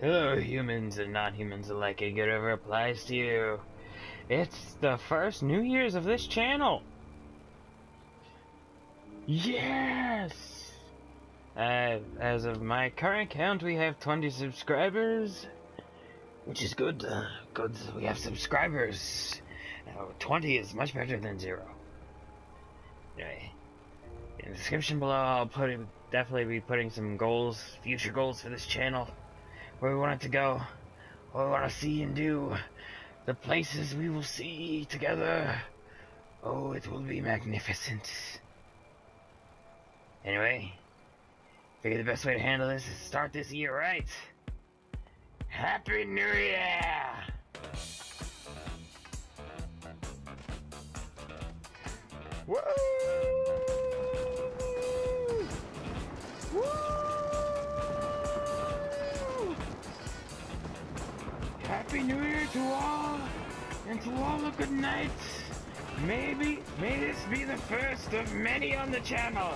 Hello, humans and non-humans alike, it ever applies to you. It's the first New Year's of this channel. Yes! As of my current count, we have 20 subscribers, which is good. Good, we have subscribers. 20 is much better than 0. Anyway, in the description below, I'll definitely be putting some goals, future goals for this channel. Where we want it to go, what we want to see and do, the places we will see together. Oh, it will be magnificent. Anyway, figure the best way to handle this is start this year right. Happy New Year! Woo! Happy New Year to all, and to all a good night. Maybe, may this be the first of many on the channel.